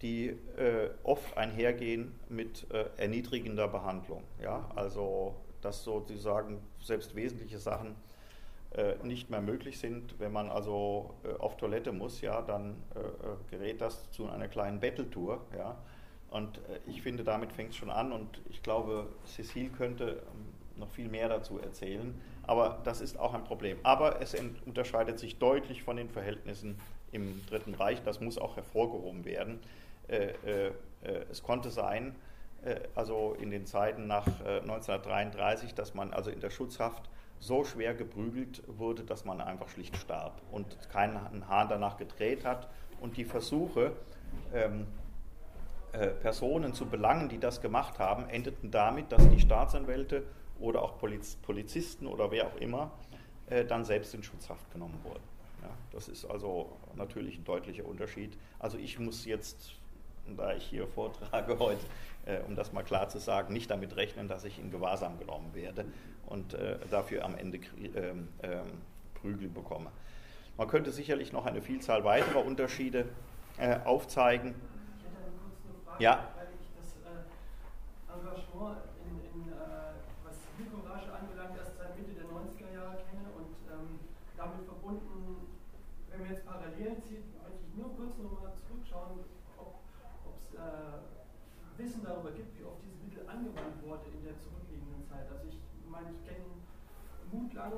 die äh, oft einhergehen mit äh, erniedrigender Behandlung. Ja? Also, dass sozusagen selbst wesentliche Sachen äh, nicht mehr möglich sind. Wenn man also äh, auf Toilette muss, ja, dann äh, gerät das zu einer kleinen Betteltour. Ja? Und äh, ich finde, damit fängt es schon an. Und ich glaube, Cecile könnte ähm, noch viel mehr dazu erzählen. Aber das ist auch ein Problem. Aber es unterscheidet sich deutlich von den Verhältnissen im Dritten Reich. Das muss auch hervorgehoben werden. Äh, äh, es konnte sein, äh, also in den Zeiten nach äh, neunzehnhundertdreiunddreißig, dass man also in der Schutzhaft so schwer geprügelt wurde, dass man einfach schlicht starb und keinen Hahn danach gedreht hat. Und die Versuche, ähm, äh, Personen zu belangen, die das gemacht haben, endeten damit, dass die Staatsanwälte oder auch Poliz- Polizisten oder wer auch immer äh, dann selbst in Schutzhaft genommen wurden. Ja, das ist also natürlich ein deutlicher Unterschied. Also ich muss jetzt, da ich hier vortrage heute, äh, um das mal klar zu sagen, nicht damit rechnen, dass ich in Gewahrsam genommen werde und äh, dafür am Ende krie- ähm, ähm, Prügel bekomme. Man könnte sicherlich noch eine Vielzahl weiterer Unterschiede äh, aufzeigen. Ich hätte eine kurze Frage, ja? Weil ich das äh, Engagement in, in äh, was Zivilcourage anbelangt, erst seit Mitte der neunziger Jahre kenne und ähm, damit verbunden, wenn man jetzt Parallelen zieht, möchte ich nur kurz nochmal zurückschauen, Wissen darüber gibt, wie oft dieses Mittel angewandt wurde in der zurückliegenden Zeit. Also ich meine, ich kenne Mutlang,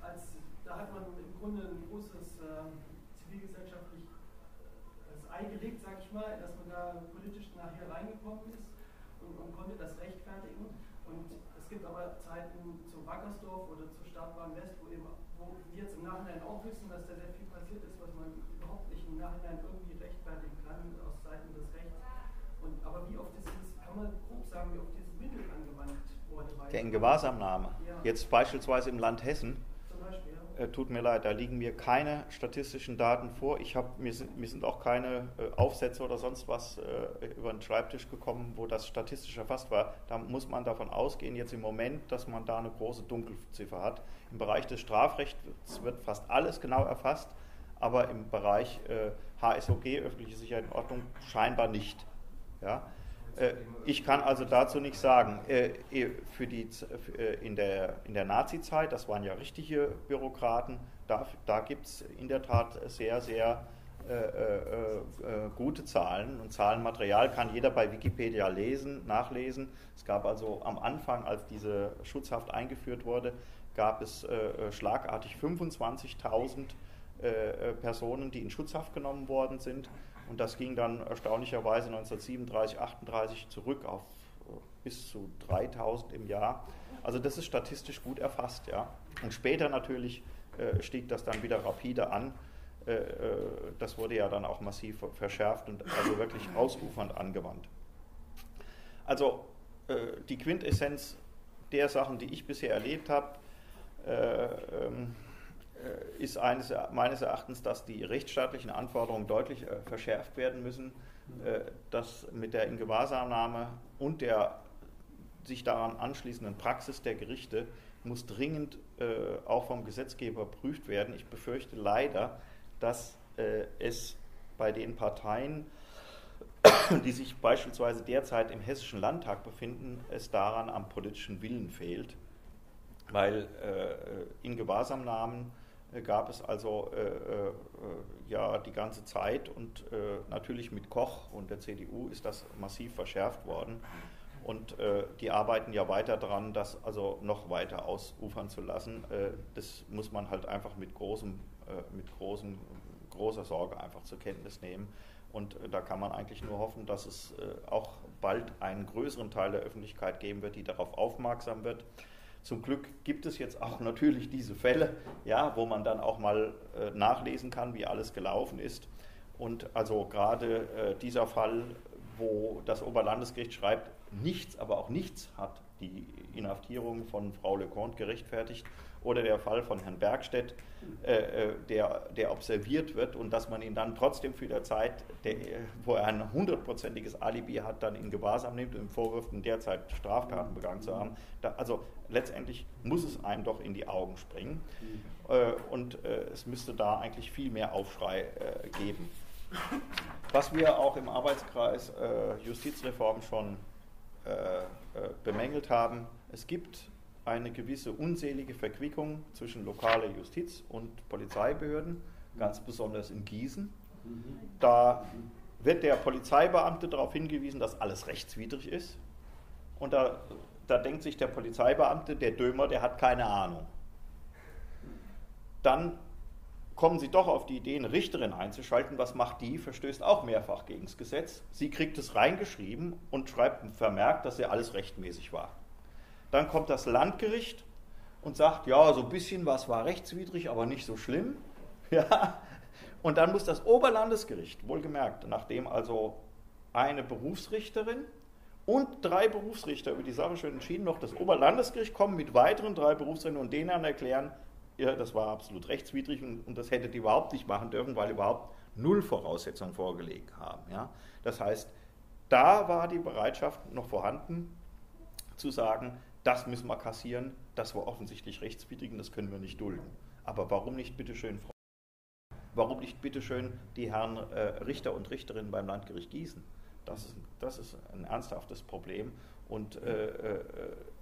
als da hat man im Grunde ein großes äh, zivilgesellschaftlich äh, Ei gelegt, sag ich mal, dass man da politisch nachher reingekommen ist und man konnte das rechtfertigen. Und es gibt aber Zeiten zum Wackersdorf oder zur Stadtbahn West, wo, eben, wo wir jetzt im Nachhinein auch wissen, dass da sehr viel passiert ist, was man überhaupt nicht im Nachhinein irgendwie rechtfertigen kann aus Seiten des Rechts. Und, aber wie oft ist es, kann man grob sagen, wie oft dieses Mittel angewandt wurde? Der Ingewahrsamnahme. Ja. Jetzt beispielsweise im Land Hessen. Zum Beispiel, ja. äh, tut mir leid, da liegen mir keine statistischen Daten vor. Ich hab, mir, sind, mir sind auch keine äh, Aufsätze oder sonst was äh, über den Schreibtisch gekommen, wo das statistisch erfasst war. Da muss man davon ausgehen, jetzt im Moment, dass man da eine große Dunkelziffer hat. Im Bereich des Strafrechts wird fast alles genau erfasst, aber im Bereich äh, H S O G, öffentliche Sicherheit und Ordnung, scheinbar nicht. Ja, äh, ich kann also dazu nichts sagen. Äh, für die, für, äh, in der, in der Nazi-Zeit, das waren ja richtige Bürokraten, da, da gibt es in der Tat sehr, sehr äh, äh, äh, gute Zahlen und Zahlenmaterial kann jeder bei Wikipedia lesen, nachlesen. Es gab also am Anfang, als diese Schutzhaft eingeführt wurde, gab es äh, schlagartig fünfundzwanzigtausend äh, Personen, die in Schutzhaft genommen worden sind. Und das ging dann erstaunlicherweise neunzehnhundertsiebenunddreißig, achtunddreißig zurück auf äh, bis zu dreitausend im Jahr. Also das ist statistisch gut erfasst, ja. Und später natürlich äh, stieg das dann wieder rapide an. Äh, äh, das wurde ja dann auch massiv verschärft und also wirklich ausufernd angewandt. Also äh, die Quintessenz der Sachen, die ich bisher erlebt habe, äh, ähm, ist eines, meines Erachtens, dass die rechtsstaatlichen Anforderungen deutlich äh, verschärft werden müssen, äh, dass mit der Ingewahrsamnahme und der sich daran anschließenden Praxis der Gerichte muss dringend äh, auch vom Gesetzgeber geprüft werden. Ich befürchte leider, dass äh, es bei den Parteien, die sich beispielsweise derzeit im Hessischen Landtag befinden, es daran am politischen Willen fehlt, weil äh, Ingewahrsamnahmen äh, gab es also äh, äh, ja die ganze Zeit und äh, natürlich mit Koch und der C D U ist das massiv verschärft worden. Und äh, die arbeiten ja weiter daran, das also noch weiter ausufern zu lassen. Äh, das muss man halt einfach mit, großem, äh, mit großen, großer Sorge einfach zur Kenntnis nehmen. Und äh, da kann man eigentlich nur hoffen, dass es äh, auch bald einen größeren Teil der Öffentlichkeit geben wird, die darauf aufmerksam wird. Zum Glück gibt es jetzt auch natürlich diese Fälle, ja, wo man dann auch mal äh, nachlesen kann, wie alles gelaufen ist. Und also gerade äh, dieser Fall, wo das Oberlandesgericht schreibt, nichts, aber auch nichts hat die Inhaftierung von Frau Lecomte gerechtfertigt oder der Fall von Herrn Bergstedt, äh, der, der observiert wird und dass man ihn dann trotzdem für die Zeit, der, wo er ein hundertprozentiges Alibi hat, dann in Gewahrsam nimmt und vorwirft, in der Zeit Straftaten begangen zu haben. Da, also letztendlich muss es einem doch in die Augen springen äh, und äh, es müsste da eigentlich viel mehr Aufschrei äh, geben. Was wir auch im Arbeitskreis äh, Justizreform schon Äh, bemängelt haben. Es gibt eine gewisse unselige Verquickung zwischen lokaler Justiz und Polizeibehörden, ganz besonders in Gießen. Da wird der Polizeibeamte darauf hingewiesen, dass alles rechtswidrig ist. Und da, da denkt sich der Polizeibeamte, der Dömer, der hat keine Ahnung. Dann kommen sie doch auf die Idee, eine Richterin einzuschalten. Was macht die? Verstößt auch mehrfach gegen das Gesetz. Sie kriegt es reingeschrieben und schreibt einen Vermerk, dass ja alles rechtmäßig war. Dann kommt das Landgericht und sagt, ja, so ein bisschen was war rechtswidrig, aber nicht so schlimm. Ja. Und dann muss das Oberlandesgericht, wohlgemerkt, nachdem also eine Berufsrichterin und drei Berufsrichter über die Sache schon entschieden, noch das Oberlandesgericht kommen mit weiteren drei Berufsrichtern und denen erklären, ja, das war absolut rechtswidrig und, und das hätte die überhaupt nicht machen dürfen, weil überhaupt null Voraussetzungen vorgelegt haben. Ja? Das heißt, da war die Bereitschaft noch vorhanden, zu sagen, das müssen wir kassieren, das war offensichtlich rechtswidrig und das können wir nicht dulden. Aber warum nicht bitteschön, Frau warum nicht bitteschön die Herren äh, Richter und Richterinnen beim Landgericht Gießen? Das ist, das ist ein ernsthaftes Problem. Und äh, äh,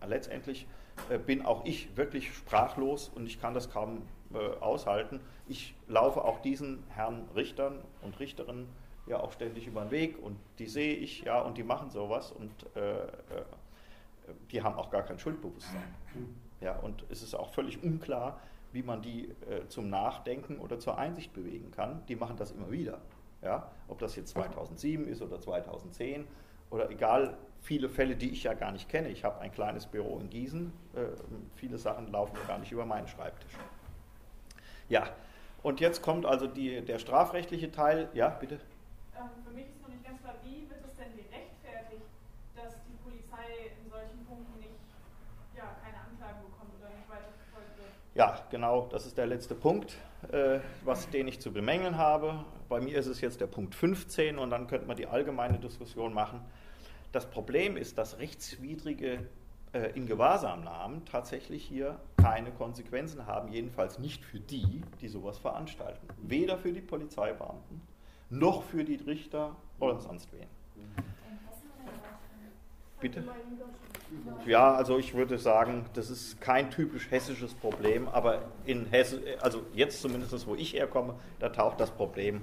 letztendlich äh, bin auch ich wirklich sprachlos und ich kann das kaum äh, aushalten. Ich laufe auch diesen Herren Richtern und Richterinnen ja auch ständig über den Weg und die sehe ich ja und die machen sowas und äh, äh, die haben auch gar kein Schuldbewusstsein. Ja, und es ist auch völlig unklar, wie man die äh, zum Nachdenken oder zur Einsicht bewegen kann. Die machen das immer wieder. Ja? Ob das jetzt zweitausendsieben ist oder zweitausendzehn oder egal, viele Fälle, die ich ja gar nicht kenne. Ich habe ein kleines Büro in Gießen. Äh, viele Sachen laufen gar nicht über meinen Schreibtisch. Ja, und jetzt kommt also die, der strafrechtliche Teil. Ja, bitte. Ähm, für mich ist noch nicht ganz klar, wie wird es denn gerechtfertigt, dass die Polizei in solchen Punkten nicht, ja, keine Anklagen bekommt oder nicht weiterverfolgt wird? Ja, genau, das ist der letzte Punkt, äh, was, den ich zu bemängeln habe. Bei mir ist es jetzt der Punkt fünfzehn und dann könnte man die allgemeine Diskussion machen. Das Problem ist, dass rechtswidrige äh, Ingewahrsamnahmen tatsächlich hier keine Konsequenzen haben, jedenfalls nicht für die, die sowas veranstalten. Weder für die Polizeibeamten, noch für die Richter oder sonst wen. Bitte? Ja, also ich würde sagen, das ist kein typisch hessisches Problem, aber in Hessen, also jetzt zumindest, wo ich herkomme, da taucht das Problem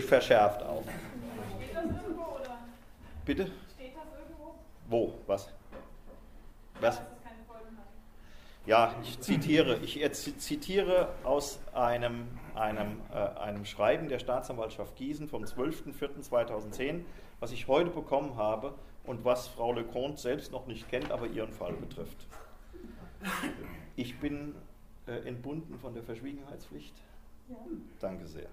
verschärft auf. Steht das irgendwo, oder? Bitte? Steht das irgendwo? Wo? Was? Was? Ja, ich zitiere, ich zitiere aus einem, einem, äh, einem Schreiben der Staatsanwaltschaft Gießen vom zwölften vierten zweitausendzehn, was ich heute bekommen habe und was Frau Lecomte selbst noch nicht kennt, aber ihren Fall betrifft. Ich bin äh, entbunden von der Verschwiegenheitspflicht. Ja. Danke sehr.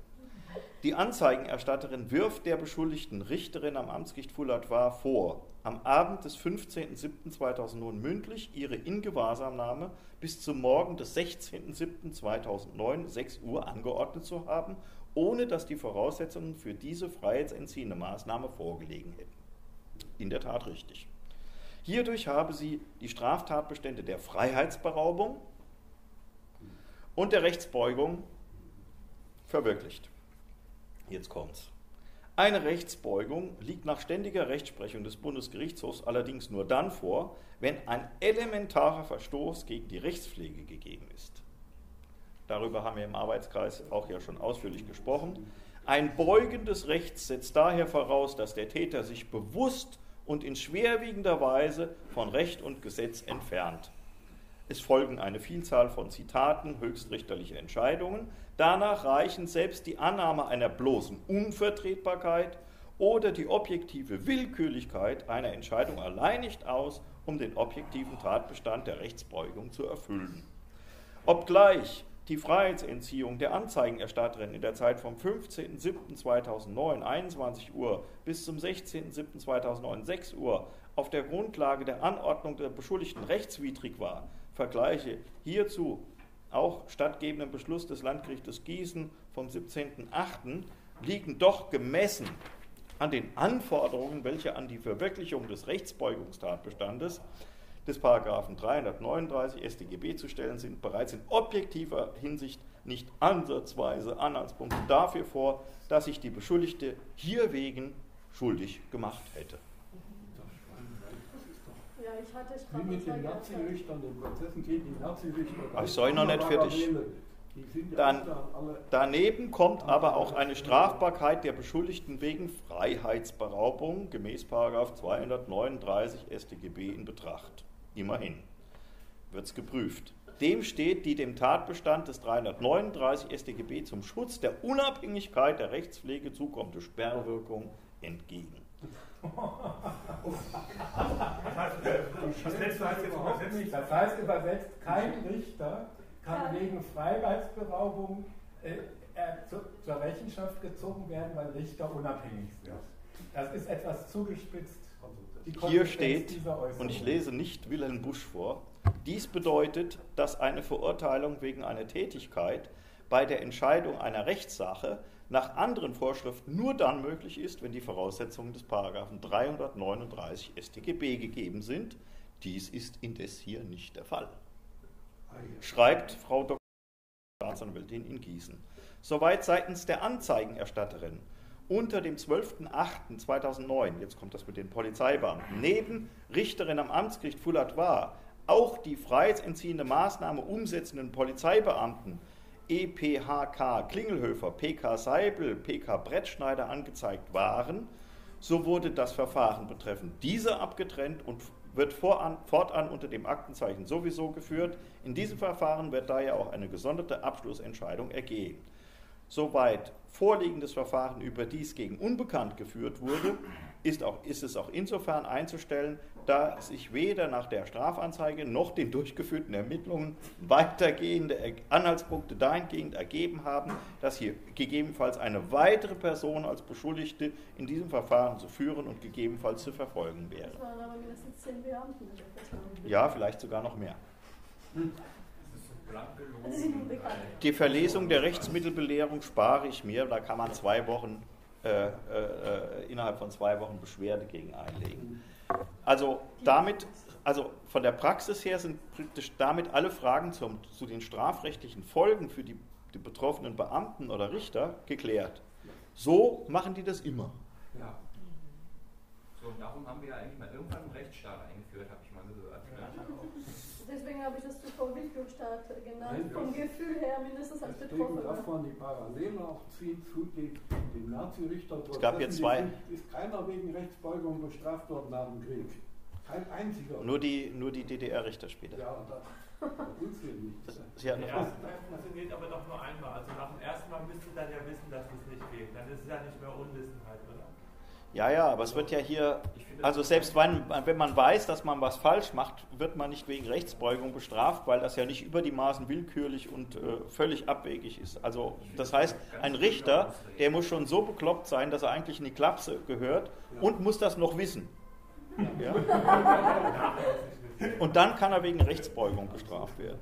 Die Anzeigenerstatterin wirft der beschuldigten Richterin am Amtsgericht Fulda vor, am Abend des fünfzehnten siebten zweitausendneun mündlich ihre Ingewahrsamnahme bis zum Morgen des sechzehnten siebten zweitausendneun sechs Uhr angeordnet zu haben, ohne dass die Voraussetzungen für diese freiheitsentziehende Maßnahme vorgelegen hätten. In der Tat richtig. Hierdurch habe sie die Straftatbestände der Freiheitsberaubung und der Rechtsbeugung verwirklicht. Jetzt kommt's. Eine Rechtsbeugung liegt nach ständiger Rechtsprechung des Bundesgerichtshofs allerdings nur dann vor, wenn ein elementarer Verstoß gegen die Rechtspflege gegeben ist. Darüber haben wir im Arbeitskreis auch ja schon ausführlich gesprochen. Ein Beugen des Rechts setzt daher voraus, dass der Täter sich bewusst und in schwerwiegender Weise von Recht und Gesetz entfernt. Es folgen eine Vielzahl von Zitaten höchstrichterlicher Entscheidungen. Danach reichen selbst die Annahme einer bloßen Unvertretbarkeit oder die objektive Willkürlichkeit einer Entscheidung allein nicht aus, um den objektiven Tatbestand der Rechtsbeugung zu erfüllen. Obgleich die Freiheitsentziehung der Anzeigenerstatterin in der Zeit vom fünfzehnten siebten zweitausendneun einundzwanzig Uhr bis zum sechzehnten siebten zweitausendneun sechs Uhr auf der Grundlage der Anordnung der Beschuldigten rechtswidrig war, vergleiche hierzu auch stattgebenden Beschluss des Landgerichtes Gießen vom siebzehnten achten liegen doch gemessen an den Anforderungen, welche an die Verwirklichung des Rechtsbeugungstatbestandes des Paragraphen dreihundertneununddreißig S t G B zu stellen sind, bereits in objektiver Hinsicht nicht ansatzweise Anhaltspunkte dafür vor, dass sich die Beschuldigte hier wegen schuldig gemacht hätte. Ja, ich hatte Wie mit den Nazi-Richtern, den Prozessen gegen die Nazi-Richter. Ich sei noch nicht fertig. Dann, daneben kommt aber auch eine Strafbarkeit der Beschuldigten wegen Freiheitsberaubung gemäß Paragraph zweihundertneununddreißig S t G B in Betracht. Immerhin wird es geprüft. Dem steht die dem Tatbestand des dreihundertneununddreißig S t G B zum Schutz der Unabhängigkeit der Rechtspflege zukommende Sperrwirkung entgegen. Das heißt übersetzt, kein Richter kann wegen Freiheitsberaubung äh, zu, zur Rechenschaft gezogen werden, weil Richter unabhängig sind. Das ist etwas zugespitzt. Hier steht, und ich lese nicht Wilhelm Busch vor, dies bedeutet, dass eine Verurteilung wegen einer Tätigkeit bei der Entscheidung einer Rechtssache nach anderen Vorschriften nur dann möglich ist, wenn die Voraussetzungen des Paragraphen dreihundertneununddreißig S t G B gegeben sind. Dies ist indes hier nicht der Fall. Schreibt Frau Doktor Staatsanwältin in Gießen. Soweit seitens der Anzeigenerstatterin unter dem zwölften achten zweitausendneun, jetzt kommt das mit den Polizeibeamten, neben Richterin am Amtsgericht Fulda war, auch die freiheitsentziehende Maßnahme umsetzenden Polizeibeamten E P H K Klingelhöfer, P K Seibel, P K Brettschneider angezeigt waren, so wurde das Verfahren betreffend diese abgetrennt und wird voran, fortan unter dem Aktenzeichen sowieso geführt. In diesem Verfahren wird daher auch eine gesonderte Abschlussentscheidung ergehen. Soweit vorliegendes Verfahren überdies gegen unbekannt geführt wurde, ist, auch, ist es auch insofern einzustellen, da sich weder nach der Strafanzeige noch den durchgeführten Ermittlungen weitergehende Anhaltspunkte dahingehend ergeben haben, dass hier gegebenenfalls eine weitere Person als Beschuldigte in diesem Verfahren zu führen und gegebenenfalls zu verfolgen wäre. Das waren aber mindestens zehn Beamten. Ja, vielleicht sogar noch mehr. Die Verlesung der Rechtsmittelbelehrung spare ich mir, da kann man zwei Wochen, äh, äh, innerhalb von zwei Wochen Beschwerde gegen einlegen. Also damit, also von der Praxis her sind praktisch damit alle Fragen zum, zu den strafrechtlichen Folgen für die, die betroffenen Beamten oder Richter geklärt. So machen die das immer. Ja. So, und darum haben wir ja eigentlich mal irgendwann einen Rechtsstaat eingeführt, habe ich mal gehört. Ne? Deswegen habe ich das zuvor Willkürstaat genannt, Nein, vom Gefühl her mindestens als Betroffener. Deswegen darf man die Parallelen auch ziehen zu den, den Nazi-Richterprozessen. Es gab ja zwei. Ist keiner wegen Rechtsbeugung bestraft worden nach dem Krieg. Kein einziger. Nur die, nur die D D R-Richter später. Ja, und das uns eben nicht. Das, ja, das, das, das geht aber doch nur einmal. Also nach dem ersten Mal müsst ihr dann ja wissen, dass es nicht geht. Dann ist es ja nicht mehr Unwissenheit, oder? Ja, ja, aber es wird ja hier, also selbst wenn, wenn man weiß, dass man was falsch macht, wird man nicht wegen Rechtsbeugung bestraft, weil das ja nicht über die Maßen willkürlich und äh, völlig abwegig ist. Also das heißt, ein Richter, der muss schon so bekloppt sein, dass er eigentlich in die Klapse gehört und muss das noch wissen. Ja? Und dann kann er wegen Rechtsbeugung bestraft werden.